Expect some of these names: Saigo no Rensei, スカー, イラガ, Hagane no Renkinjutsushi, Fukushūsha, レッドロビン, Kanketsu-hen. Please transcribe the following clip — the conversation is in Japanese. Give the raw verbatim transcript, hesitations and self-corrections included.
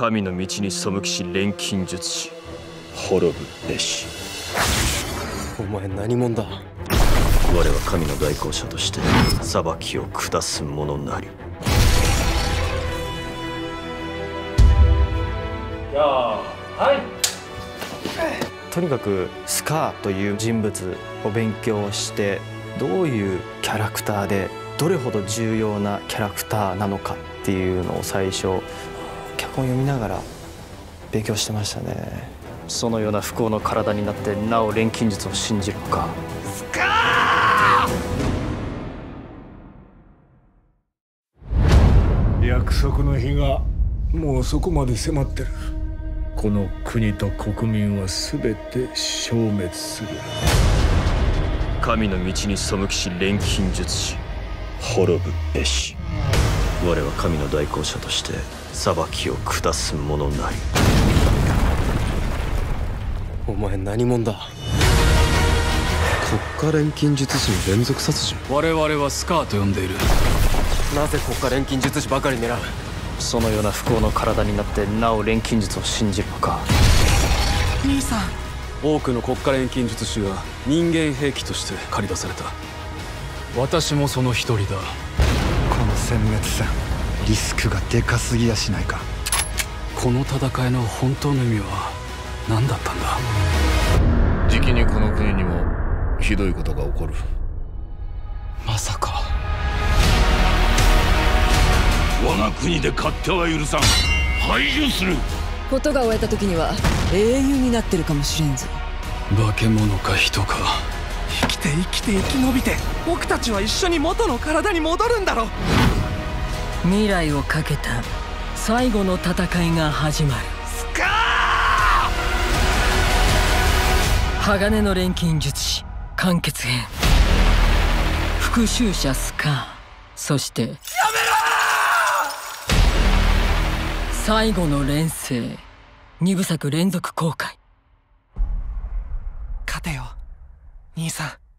神の道に背きし錬金術師滅ぶべし。お前何者だ。我は神の代行者として裁きを下す者なり。じゃあはい。とにかくスカーという人物を勉強して、どういうキャラクターでどれほど重要なキャラクターなのかっていうのを最初脚本を読みながら勉強してましたね。そのような不幸の体になってなお錬金術を信じるのか。スカー！約束の日がもうそこまで迫ってる。この国と国民は全て消滅する。神の道に背きし錬金術師滅ぶべし。我は神の代行者として裁きを下す者なり。お前何者だ。国家錬金術師の連続殺人。我々はスカーと呼んでいる。なぜ国家錬金術師ばかり狙う。そのような不幸の体になってなお錬金術を信じるのか。兄さん、多くの国家錬金術師が人間兵器として駆り出された。私もその一人だ。この殲滅戦、リスクがでかすぎやしないか。この戦いの本当の意味は何だったんだ。じきにこの国にもひどいことが起こる。まさか。我が国で勝手は許さん。排除する。ことが終えた時には英雄になってるかもしれんぞ。化け物か人か。生きて生きて生き延びて、僕たちは一緒に元の体に戻るんだろう。未来をかけた最後の戦いが始まる。鋼の錬金術師完結編、復讐者スカー、そしてやめろー！最後の錬成、にぶさく連続公開。勝てよ兄さん。